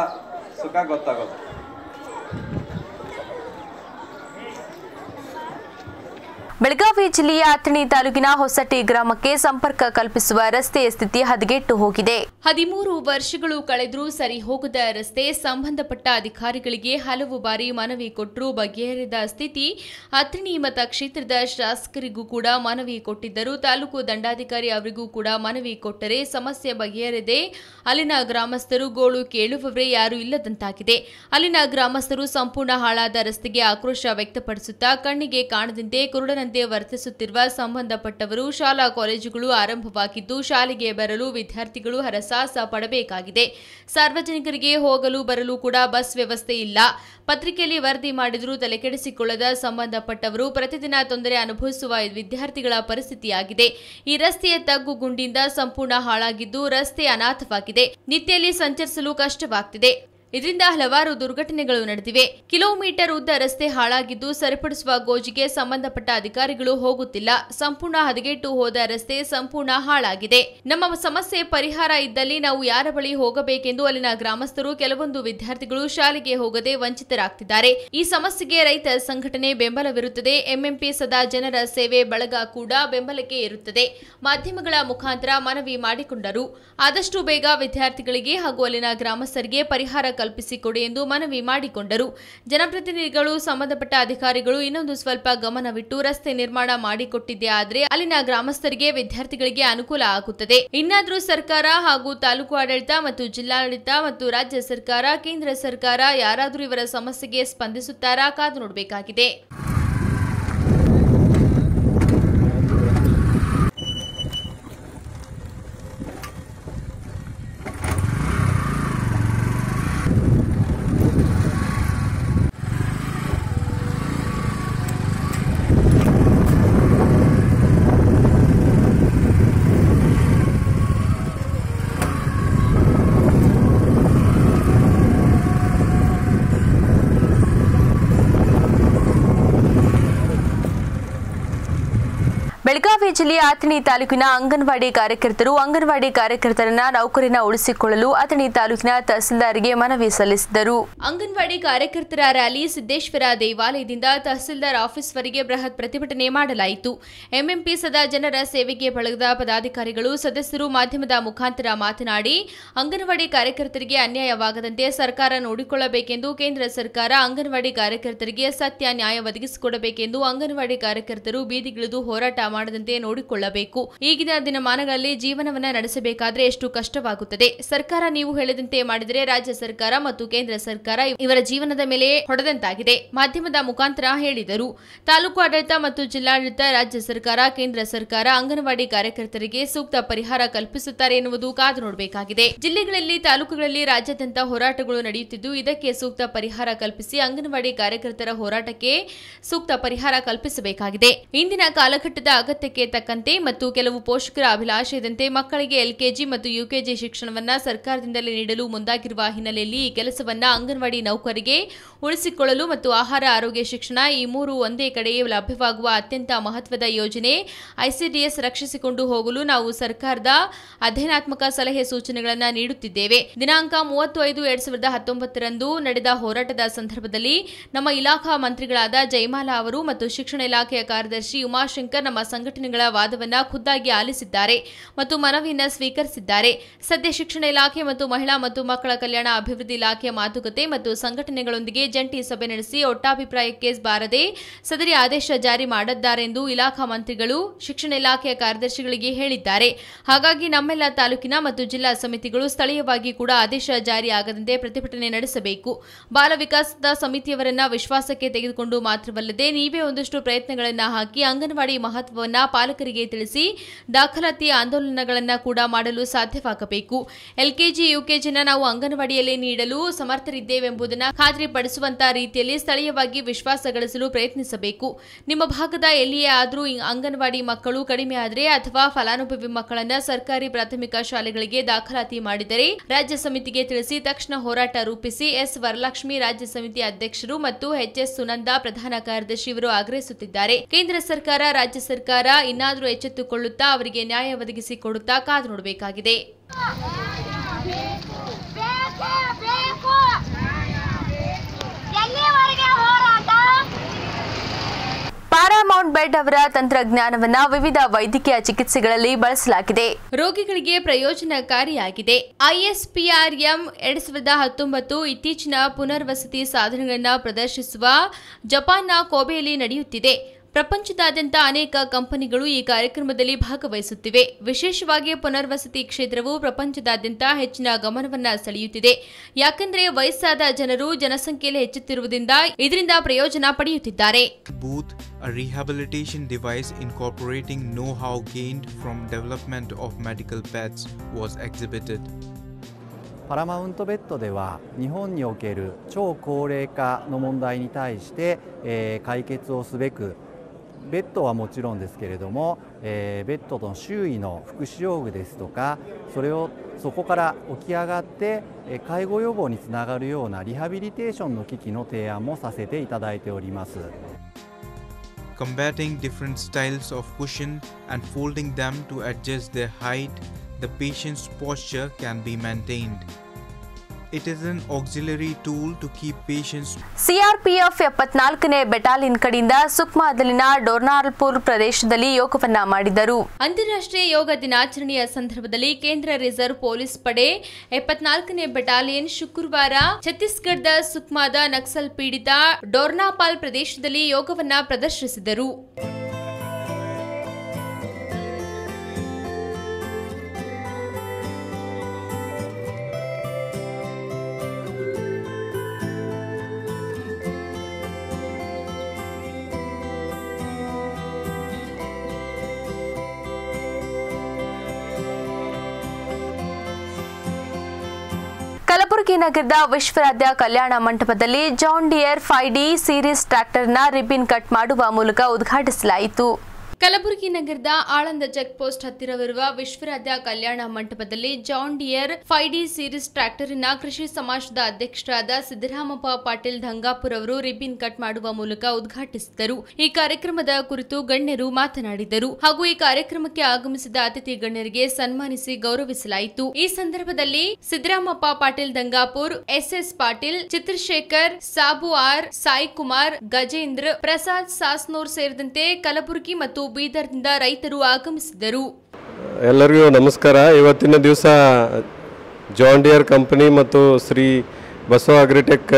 ಸುಖ ಗೊತ್ತಾಗೋದು. ಬೆಳಗಾವಿ ಜಿಲ್ಲೆಯ ಅಥಣಿ ತಾಲೂಕಿನ ಹೊಸಟಿ ಗ್ರಾಮಕ್ಕೆ ಸಂಪರ್ಕ ಕಲ್ಪಿಸುವ ರಸ್ತೆಯ ಸ್ಥಿತಿ ಹದಗೆಟ್ಟು ಹೋಗಿದೆ. ಹದಿಮೂರು ವರ್ಷಗಳು ಕಳೆದರೂ ಸರಿ ಹೋಗದ ರಸ್ತೆ ಸಂಬಂಧಪಟ್ಟ ಅಧಿಕಾರಿಗಳಿಗೆ ಹಲವು ಬಾರಿ ಮನವಿ ಕೊಟ್ಟರೂ ಬಗೆಹರಿದ ಸ್ಥಿತಿ ಅಥಣಿ ಮತಕ್ಷೇತ್ರದ ಶಾಸಕರಿಗೂ ಕೂಡ ಮನವಿ ಕೊಟ್ಟಿದ್ದರು. ತಾಲೂಕು ದಂಡಾಧಿಕಾರಿ ಅವರಿಗೂ ಕೂಡ ಮನವಿ ಕೊಟ್ಟರೆ ಸಮಸ್ಯೆ ಬಗೆಹರಿದೆ ಅಲ್ಲಿನ ಗ್ರಾಮಸ್ಥರು ಗೋಳು ಕೇಳುವವರೇ ಯಾರೂ ಇಲ್ಲದಂತಾಗಿದೆ. ಅಲ್ಲಿನ ಗ್ರಾಮಸ್ಥರು ಸಂಪೂರ್ಣ ಹಾಳಾದ ರಸ್ತೆಗೆ ಆಕ್ರೋಶ ವ್ಯಕ್ತಪಡಿಸುತ್ತಾ ಕಣ್ಣಿಗೆ ಕಾಣದಂತೆ ಕುರುಡನ ವರ್ತಿಸುತ್ತಿರುವ ಸಂಬಂಧಪಟ್ಟವರು ಶಾಲಾ ಕಾಲೇಜುಗಳು ಆರಂಭವಾಗಿದ್ದು ಶಾಲೆಗೆ ಬರಲು ವಿದ್ಯಾರ್ಥಿಗಳು ಹರಸಾಹಸ ಪಡಬೇಕಾಗಿದೆ. ಸಾರ್ವಜನಿಕರಿಗೆ ಹೋಗಲು ಬರಲು ಕೂಡ ಬಸ್ ವ್ಯವಸ್ಥೆ ಇಲ್ಲ. ಪತ್ರಿಕೆಯಲ್ಲಿ ವರದಿ ಮಾಡಿದರೂ ತಲೆಕೆಡಿಸಿಕೊಳ್ಳದ ಸಂಬಂಧಪಟ್ಟವರು ಪ್ರತಿದಿನ ತೊಂದರೆ ಅನುಭವಿಸುವ ವಿದ್ಯಾರ್ಥಿಗಳ ಪರಿಸ್ಥಿತಿಯಾಗಿದೆ. ಈ ರಸ್ತೆಯ ತಗ್ಗು ಗುಂಡಿಯಿಂದ ಸಂಪೂರ್ಣ ಹಾಳಾಗಿದ್ದು ರಸ್ತೆ ಅನಾಥವಾಗಿದೆ. ನಿತ್ಯಲ್ಲಿ ಸಂಚರಿಸಲು ಕಷ್ಟವಾಗ್ತಿದೆ. ಇದರಿಂದ ಹಲವಾರು ದುರ್ಘಟನೆಗಳು ನಡೆದಿವೆ. ಕಿಲೋಮೀಟರ್ ಉದ್ದ ರಸ್ತೆ ಹಾಳಾಗಿದ್ದು ಸರಿಪಡಿಸುವ ಗೋಜಿಗೆ ಸಂಬಂಧಪಟ್ಟ ಅಧಿಕಾರಿಗಳು ಹೋಗುತ್ತಿಲ್ಲ. ಸಂಪೂರ್ಣ ಹದಗೆಟ್ಟು ಹೋದ ರಸ್ತೆ ಸಂಪೂರ್ಣ ಹಾಳಾಗಿದೆ. ನಮ್ಮ ಸಮಸ್ಯೆ ಪರಿಹಾರ ಇದ್ದಲ್ಲಿ ನಾವು ಯಾರ ಬಳಿ ಹೋಗಬೇಕೆಂದು ಅಲ್ಲಿನ ಗ್ರಾಮಸ್ಥರು ಕೆಲವೊಂದು ವಿದ್ಯಾರ್ಥಿಗಳು ಶಾಲೆಗೆ ಹೋಗದೆ ವಂಚಿತರಾಗ್ತಿದ್ದಾರೆ. ಈ ಸಮಸ್ಯೆಗೆ ರೈತ ಸಂಘಟನೆ ಬೆಂಬಲವಿರುತ್ತದೆ. ಎಂಎಂಪಿ ಸದಾ ಜನರ ಸೇವೆ ಬಳಗ ಕೂಡ ಬೆಂಬಲಕ್ಕೆ ಇರುತ್ತದೆ. ಮಾಧ್ಯಮಗಳ ಮುಖಾಂತರ ಮನವಿ ಮಾಡಿಕೊಂಡರು. ಆದಷ್ಟು ಬೇಗ ವಿದ್ಯಾರ್ಥಿಗಳಿಗೆ ಹಾಗೂ ಅಲ್ಲಿನ ಗ್ರಾಮಸ್ಥರಿಗೆ ಪರಿಹಾರ ಕಲ್ಪಿಸಿಕೊಡಿ ಎಂದು ಮನವಿ ಮಾಡಿಕೊಂಡರು. ಜನಪ್ರತಿನಿಧಿಗಳು ಸಂಬಂಧಪಟ್ಟ ಅಧಿಕಾರಿಗಳು ಇನ್ನೊಂದು ಸ್ವಲ್ಪ ಗಮನವಿಟ್ಟು ರಸ್ತೆ ನಿರ್ಮಾಣ ಮಾಡಿಕೊಟ್ಟಿದ್ದೇ ಆದರೆ ಅಲ್ಲಿನ ಗ್ರಾಮಸ್ಥರಿಗೆ ವಿದ್ಯಾರ್ಥಿಗಳಿಗೆ ಅನುಕೂಲ ಆಗುತ್ತದೆ. ಇನ್ನಾದರೂ ಸರ್ಕಾರ ಹಾಗೂ ತಾಲೂಕು ಆಡಳಿತ ಮತ್ತು ಜಿಲ್ಲಾಡಳಿತ ಮತ್ತು ರಾಜ್ಯ ಸರ್ಕಾರ, ಕೇಂದ್ರ ಸರ್ಕಾರ ಯಾರಾದರೂ ಇವರ ಸಮಸ್ಯೆಗೆ ಸ್ಪಂದಿಸುತ್ತಾರಾ? ಕಾದು ನೋಡಬೇಕಾಗಿದೆ. ಬೆಳಗಾವಿ ಜಿಲ್ಲೆಯ ಅಥಣಿ ತಾಲೂಕಿನ ಅಂಗನವಾಡಿ ಕಾರ್ಯಕರ್ತರು ಅಂಗನವಾಡಿ ಕಾರ್ಯಕರ್ತರನ್ನ ನೌಕರಿನ ಉಳಿಸಿಕೊಳ್ಳಲು ಅಥಣಿ ತಾಲೂಕಿನ ತಹಸೀಲ್ದಾರ್ಗೆ ಮನವಿ ಸಲ್ಲಿಸಿದರು. ಅಂಗನವಾಡಿ ಕಾರ್ಯಕರ್ತರ ರ್ಯಾಲಿ ಸಿದ್ದೇಶ್ವರ ದೇವಾಲಯದಿಂದ ತಹಸೀಲ್ದಾರ್ ಆಫೀಸ್ವರೆಗೆ ಬೃಹತ್ ಪ್ರತಿಭಟನೆ ಮಾಡಲಾಯಿತು. ಎಂಎಂಪಿ ಸದಾ ಜನರ ಸೇವೆಗೆ ಬಳಗದ ಪದಾಧಿಕಾರಿಗಳು ಸದಸ್ಯರು ಮಾಧ್ಯಮದ ಮುಖಾಂತರ ಮಾತನಾಡಿ ಅಂಗನವಾಡಿ ಕಾರ್ಯಕರ್ತರಿಗೆ ಅನ್ಯಾಯವಾಗದಂತೆ ಸರ್ಕಾರ ನೋಡಿಕೊಳ್ಳಬೇಕೆಂದು, ಕೇಂದ್ರ ಸರ್ಕಾರ ಅಂಗನವಾಡಿ ಕಾರ್ಯಕರ್ತರಿಗೆ ಸತ್ಯ ನ್ಯಾಯ ಒದಗಿಸಿಕೊಡಬೇಕೆಂದು ಅಂಗನವಾಡಿ ಕಾರ್ಯಕರ್ತರು ಬೀದಿಗಿಳಿದು ಹೋರಾಟ ಮಾಡದಂತೆ ನೋಡಿಕೊಳ್ಳಬೇಕು. ಈಗಿನ ದಿನಮಾನಗಳಲ್ಲಿ ಜೀವನವನ್ನ ನಡೆಸಬೇಕಾದ್ರೆ ಎಷ್ಟು ಕಷ್ಟವಾಗುತ್ತದೆ. ಸರ್ಕಾರ ನೀವು ಹೇಳಿದಂತೆ ಮಾಡಿದರೆ ರಾಜ್ಯ ಸರ್ಕಾರ ಮತ್ತು ಕೇಂದ್ರ ಸರ್ಕಾರ ಇವರ ಜೀವನದ ಮೇಲೆ ಹೊಡೆದಂತಾಗಿದೆ. ಮಾಧ್ಯಮದ ಮುಖಾಂತರ ಹೇಳಿದರು. ತಾಲೂಕು ಆಡಳಿತ ಮತ್ತು ಜಿಲ್ಲಾಡಳಿತ, ರಾಜ್ಯ ಸರ್ಕಾರ, ಕೇಂದ್ರ ಸರ್ಕಾರ ಅಂಗನವಾಡಿ ಕಾರ್ಯಕರ್ತರಿಗೆ ಸೂಕ್ತ ಪರಿಹಾರ ಕಲ್ಪಿಸುತ್ತಾರೆ ಎನ್ನುವುದು ಕಾದು ನೋಡಬೇಕಾಗಿದೆ. ಜಿಲ್ಲೆಗಳಲ್ಲಿ, ತಾಲೂಕುಗಳಲ್ಲಿ ರಾಜ್ಯಾದ್ಯಂತ ಹೋರಾಟಗಳು ನಡೆಯುತ್ತಿದ್ದು ಇದಕ್ಕೆ ಸೂಕ್ತ ಪರಿಹಾರ ಕಲ್ಪಿಸಿ ಅಂಗನವಾಡಿ ಕಾರ್ಯಕರ್ತರ ಹೋರಾಟಕ್ಕೆ ಸೂಕ್ತ ಪರಿಹಾರ ಕಲ್ಪಿಸಬೇಕಾಗಿದೆ. ಇಂದಿನ ಕಾಲಘಟ್ಟದ ಅಗತ್ಯಕ್ಕೆ ತಕ್ಕಂತೆ ಮತ್ತು ಕೆಲವು ಪೋಷಕರ ಅಭಿಲಾಷೆಯಂತೆ ಮಕ್ಕಳಿಗೆ ಎಲ್ಕೆಜಿ ಮತ್ತು ಯುಕೆಜಿ ಶಿಕ್ಷಣವನ್ನು ಸರ್ಕಾರದಿಂದಲೇ ನೀಡಲು ಮುಂದಾಗಿರುವ ಹಿನ್ನೆಲೆಯಲ್ಲಿ ಈ ಕೆಲಸವನ್ನ ಅಂಗನವಾಡಿ ನೌಕರಿಗೆ ಉಳಿಸಿಕೊಳ್ಳಲು ಮತ್ತು ಆಹಾರ, ಆರೋಗ್ಯ, ಶಿಕ್ಷಣ ಈ ಮೂರು ಒಂದೇ ಕಡೆ ಲಭ್ಯವಾಗುವ ಅತ್ಯಂತ ಮಹತ್ವದ ಯೋಜನೆ ಐಸಿಡಿಎಸ್ ರಕ್ಷಿಸಿಕೊಂಡು ಹೋಗಲು ನಾವು ಸರ್ಕಾರದ ಅಧ್ಯಯನಾತ್ಮಕ ಸಲಹೆ ಸೂಚನೆಗಳನ್ನು ನೀಡುತ್ತಿದ್ದೇವೆ. ದಿನಾಂಕ ಮೂವತ್ತು ಐದು ಎರಡ್ ಸಾವಿರದ ಹತ್ತೊಂಬತ್ತರಂದು ನಡೆದ ಹೋರಾಟದ ಸಂದರ್ಭದಲ್ಲಿ ನಮ್ಮ ಇಲಾಖಾ ಮಂತ್ರಿಗಳಾದ ಜಯಮಾಲಾ ಅವರು ಮತ್ತು ಶಿಕ್ಷಣ ಇಲಾಖೆಯ ಕಾರ್ಯದರ್ಶಿ ಉಮಾಶಂಕರ್ ನಮ್ಮ ಸಂಘಟನೆಗಳ ವಾದವನ್ನ ಖುದ್ದಾಗಿ ಆಲಿಸಿದ್ದಾರೆ ಮತ್ತು ಮನವಿಯನ್ನು ಸ್ವೀಕರಿಸಿದ್ದಾರೆ. ಸದ್ಯ ಶಿಕ್ಷಣ ಇಲಾಖೆ ಮತ್ತು ಮಹಿಳಾ ಮತ್ತು ಮಕ್ಕಳ ಕಲ್ಯಾಣ ಅಭಿವೃದ್ಧಿ ಇಲಾಖೆಯ ಮಾತುಕತೆ ಮತ್ತು ಸಂಘಟನೆಗಳೊಂದಿಗೆ ಜಂಟಿ ಸಭೆ ನಡೆಸಿ ಒಟ್ಟಾಭಿಪ್ರಾಯಕ್ಕೆ ಬಾರದೆ ಸದರಿ ಆದೇಶ ಜಾರಿ ಮಾಡದ್ದಾರೆಂದು ಇಲಾಖಾ ಮಂತ್ರಿಗಳು ಶಿಕ್ಷಣ ಇಲಾಖೆಯ ಕಾರ್ಯದರ್ಶಿಗಳಿಗೆ ಹೇಳಿದ್ದಾರೆ. ಹಾಗಾಗಿ ನಮ್ಮೆಲ್ಲ ತಾಲೂಕಿನ ಮತ್ತು ಜಿಲ್ಲಾ ಸಮಿತಿಗಳು ಸ್ಥಳೀಯವಾಗಿ ಕೂಡ ಆದೇಶ ಜಾರಿ ಆಗದಂತೆ ಪ್ರತಿಭಟನೆ ನಡೆಸಬೇಕು. ಬಾಲ ವಿಕಾಸದ ಸಮಿತಿಯವರನ್ನ ವಿಶ್ವಾಸಕ್ಕೆ ತೆಗೆದುಕೊಂಡು ಮಾತ್ರವಲ್ಲದೆ ನೀವೇ ಒಂದಷ್ಟು ಪ್ರಯತ್ನಗಳನ್ನು ಹಾಕಿ ಅಂಗನವಾಡಿ ಮಹತ್ವವನ್ನು ವಿಷಯವನ್ನು ಪಾಲಕರಿಗೆ ತಿಳಿಸಿ ದಾಖಲಾತಿ ಆಂದೋಲನಗಳನ್ನು ಕೂಡ ಮಾಡಲು ಸಾಧ್ಯವಾಗಬೇಕು. ಎಲ್ಕೆಜಿ ಯುಕೆಜಿನ ನಾವು ಅಂಗನವಾಡಿಯಲ್ಲಿ ನೀಡಲು ಸಮರ್ಥರಿದ್ದೇವೆಂಬುದನ್ನು ಖಾತ್ರಿಪಡಿಸುವಂತಹ ರೀತಿಯಲ್ಲಿ ಸ್ಥಳೀಯವಾಗಿ ವಿಶ್ವಾಸ ಗಳಿಸಲು ಪ್ರಯತ್ನಿಸಬೇಕು. ನಿಮ್ಮ ಭಾಗದ ಎಲ್ಲಿಯೇ ಆದರೂ ಅಂಗನವಾಡಿ ಮಕ್ಕಳು ಕಡಿಮೆ ಆದರೆ ಅಥವಾ ಫಲಾನುಭವಿ ಮಕ್ಕಳನ್ನ ಸರ್ಕಾರಿ ಪ್ರಾಥಮಿಕ ಶಾಲೆಗಳಿಗೆ ದಾಖಲಾತಿ ಮಾಡಿದರೆ ರಾಜ್ಯ ಸಮಿತಿಗೆ ತಿಳಿಸಿ ತಕ್ಷಣ ಹೋರಾಟ ರೂಪಿಸಿ ಎಸ್ ವರಲಕ್ಷ್ಮಿ ರಾಜ್ಯ ಸಮಿತಿ ಅಧ್ಯಕ್ಷರು ಮತ್ತು ಎಚ್ಎಸ್ ಸುನಂದ ಪ್ರಧಾನ ಕಾರ್ಯದರ್ಶಿ ಇವರು ಆಗ್ರಹಿಸುತ್ತಿದ್ದಾರೆ. ಕೇಂದ್ರ ಸರ್ಕಾರ ರಾಜ್ಯ ಸರ್ಕಾರ ಇನ್ನಾದರೂ ಎಚ್ಚೆತ್ತುಕೊಳ್ಳುತ್ತಾ ಅವರಿಗೆ ನ್ಯಾಯ ಒದಗಿಸಿಕೊಡುತ್ತಾ ಕಾದು ನೋಡಬೇಕಾಗಿದೆ. ಪ್ಯಾರಾಮೌಂಟ್ ಬೆಡ್ ಅವರ ತಂತ್ರಜ್ಞಾನವನ್ನು ವಿವಿಧ ವೈದ್ಯಕೀಯ ಚಿಕಿತ್ಸೆಗಳಲ್ಲಿ ಬಳಸಲಾಗಿದೆ, ರೋಗಿಗಳಿಗೆ ಪ್ರಯೋಜನಕಾರಿಯಾಗಿದೆ. ಐಎಸ್ಪಿಆರ್ಎಂ ಎರಡ್ ಸಾವಿರದ ಹತ್ತೊಂಬತ್ತು ಇತ್ತೀಚಿನ ಪುನರ್ವಸತಿ ಸಾಧನೆಗಳನ್ನು ಪ್ರದರ್ಶಿಸುವ ಜಪಾನ್ನ ಕೋಬೆಯಲ್ಲಿ ನಡೆಯುತ್ತಿದೆ. ಪ್ರಪಂಚದಾದ್ಯಂತ ಅನೇಕ ಕಂಪನಿಗಳು ಈ ಕಾರ್ಯಕ್ರಮದಲ್ಲಿ ಭಾಗವಹಿಸುತ್ತಿವೆ. ವಿಶೇಷವಾಗಿ ಪುನರ್ವಸತಿ ಕ್ಷೇತ್ರವು ಪ್ರಪಂಚದಾದ್ಯಂತ ಹೆಚ್ಚಿನ ಗಮನವನ್ನು ಸೆಳೆಯುತ್ತಿದೆ. ಯಾಕೆಂದರೆ ವಯಸ್ಸಾದ ಜನರು ಜನಸಂಖ್ಯೆಯಲ್ಲಿ ಹೆಚ್ಚುತ್ತಿರುವುದರಿಂದ ಇದರಿಂದ ಪ್ರಯೋಜನ ಪಡೆಯುತ್ತಿದ್ದಾರೆ. Booth, a rehabilitation device incorporating know-how gained from development of medical beds, was exhibited. パラマウントベッドでは日本における超高齢化の問題に対して、えー、解決をすべくベッドはもちろんですけれども、えー、ベッドの周囲の福祉用具ですとか、それをそこから起き上がって介護予防につながるようなリハビリテーションの機器の提案もさせていただいております。Combating different styles of cushion and folding them to adjust their height, the patient's posture can be maintained. It is an auxiliary tool to keep patients. CRPF ಎಪ್ಪತ್ನಾಲ್ಕನೇ battalion ಕಡೆಯಿಂದ ಸುಕ್ಮಾದಲ್ಲಿನ ಡೋರ್ನಾಲ್ಪುರ್ ಪ್ರದೇಶದಲ್ಲಿ ಯೋಗವನ್ನ ಮಾಡಿದರು. ಅಂತಾರಾಷ್ಟ್ರೀಯ ಯೋಗ ದಿನಾಚರಣೆಯ ಸಂದರ್ಭದಲ್ಲಿ ಕೇಂದ್ರ reserve police ಪಡೆ ಎಪ್ಪತ್ನಾಲ್ಕನೇ ಬೆಟಾಲಿಯನ್ ಶುಕ್ರವಾರ ಛತ್ತೀಸ್ಗಢದ ಸುಕ್ಮಾದ ನಕ್ಸಲ್ ಪೀಡಿತ ಡೋರ್ನಾಪಾಲ್ ಪ್ರದೇಶದಲ್ಲಿ ಯೋಗವನ್ನ ಪ್ರದರ್ಶಿಸಿದರು. ಕಲಬುರಗಿ ನಗರದ ವಿಶ್ವರಾಧ್ಯ ಕಲ್ಯಾಣ ಮಂಟಪದಲ್ಲಿ John Deere five D series ಟ್ರ್ಯಾಕ್ಟರ್ನ ರಿಬಿನ್ ಕಟ್ ಮಾಡುವ ಮೂಲಕ ಉದ್ಘಾಟಿಸಲಾಯಿತು. ಕಲಬುರಗಿ ನಗರದ ಆಳಂದ ಚೆಕ್ ಪೋಸ್ಟ್ ಹತ್ತಿರವಿರುವ ವಿಶ್ವರಾಧ್ಯ ಕಲ್ಯಾಣ ಮಂಟಪದಲ್ಲಿ John Deere five D series ಟ್ರ್ಯಾಕ್ಟರ್ನ ಕೃಷಿ ಸಮಾಜದ ಅಧ್ಯಕ್ಷರಾದ ಸಿದ್ದರಾಮಪ್ಪ ಪಾಟೀಲ್ ದಂಗಾಪುರ ಅವರು ರಿಬಿನ್ ಕಟ್ ಮಾಡುವ ಮೂಲಕ ಉದ್ಘಾಟಿಸಿದರು. ಈ ಕಾರ್ಯಕ್ರಮದ ಕುರಿತು ಗಣ್ಯರು ಮಾತನಾಡಿದರು ಹಾಗೂ ಈ ಕಾರ್ಯಕ್ರಮಕ್ಕೆ ಆಗಮಿಸಿದ ಅತಿಥಿ ಗಣ್ಯರಿಗೆ ಸನ್ಮಾನಿಸಿ ಗೌರವಿಸಲಾಯಿತು. ಈ ಸಂದರ್ಭದಲ್ಲಿ ಸಿದ್ದರಾಮಪ್ಪ ಪಾಟೀಲ್ ದಂಗಾಪುರ್, ಎಸ್ಎಸ್ ಪಾಟೀಲ್, ಚಿತ್ರಶೇಕರ್, ಸಾಬು ಆರ್, ಸಾಯಿ ಕುಮಾರ್, ಗಜೇಂದ್ರ, ಪ್ರಸಾದ್ ಸಾಸ್ನೂರ್ ಸೇರಿದಂತೆ ಕಲಬುರಗಿ ಮತ್ತು ಬೀದರ್ನಿಂದ ರೈತರು ಆಗಮಿಸಿದರು. ಎಲ್ಲರಿಗೂ ನಮಸ್ಕಾರ. ಇವತ್ತಿನ ದಿವಸ ಜಾನ್ ಡಿಯರ್ ಕಂಪನಿ ಮತ್ತು Shri Basava agritech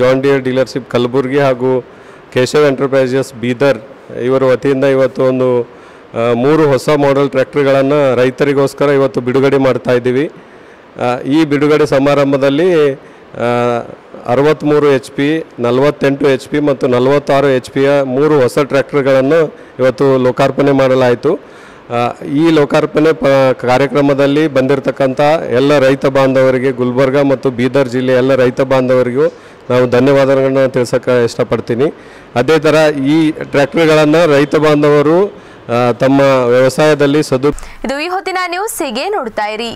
John Deere dealership Kalaburagi ಹಾಗೂ ಕೇಶವ್ ಎಂಟರ್ಪ್ರೈಸಸ್ ಬೀದರ್ ಇವರ ವತಿಯಿಂದ ಇವತ್ತು ಒಂದು ಮೂರು ಹೊಸ ಮಾಡೆಲ್ ಟ್ರ್ಯಾಕ್ಟರ್ಗಳನ್ನು ರೈತರಿಗೋಸ್ಕರ ಇವತ್ತು ಬಿಡುಗಡೆ ಮಾಡ್ತಾ ಇದ್ದೀವಿ. ಈ ಬಿಡುಗಡೆ ಸಮಾರಂಭದಲ್ಲಿ ಅರವತ್ತ್ಮೂರು ಎಚ್ ಪಿ, ನಲವತ್ತೆಂಟು ಎಚ್ ಪಿ ಮತ್ತು ನಲವತ್ತಾರು ಎಚ್ ಪಿಯ ಮೂರು ಹೊಸ ಟ್ರ್ಯಾಕ್ಟರ್ಗಳನ್ನು ಇವತ್ತು ಲೋಕಾರ್ಪಣೆ ಮಾಡಲಾಯಿತು. ಈ ಲೋಕಾರ್ಪಣೆ ಪ ಕಾರ್ಯಕ್ರಮದಲ್ಲಿ ಬಂದಿರತಕ್ಕಂಥ ಎಲ್ಲ ರೈತ ಬಾಂಧವರಿಗೆ, ಗುಲ್ಬರ್ಗ ಮತ್ತು ಬೀದರ್ ಜಿಲ್ಲೆ ಎಲ್ಲ ರೈತ ಬಾಂಧವರಿಗೂ ನಾವು ಧನ್ಯವಾದಗಳನ್ನು ತಿಳಿಸೋಕ್ಕೆ ಇಷ್ಟಪಡ್ತೀನಿ. ಅದೇ ಥರ ಈ ಟ್ರ್ಯಾಕ್ಟರ್ಗಳನ್ನು ರೈತ ಬಾಂಧವರು ತಮ್ಮ ವ್ಯವಸಾಯದಲ್ಲಿ ಸದು ಇದು ಈ ಹೊತ್ತಿನ ನ್ಯೂಸ್ ಹೀಗೆ ನೋಡ್ತಾ ಇರಿ.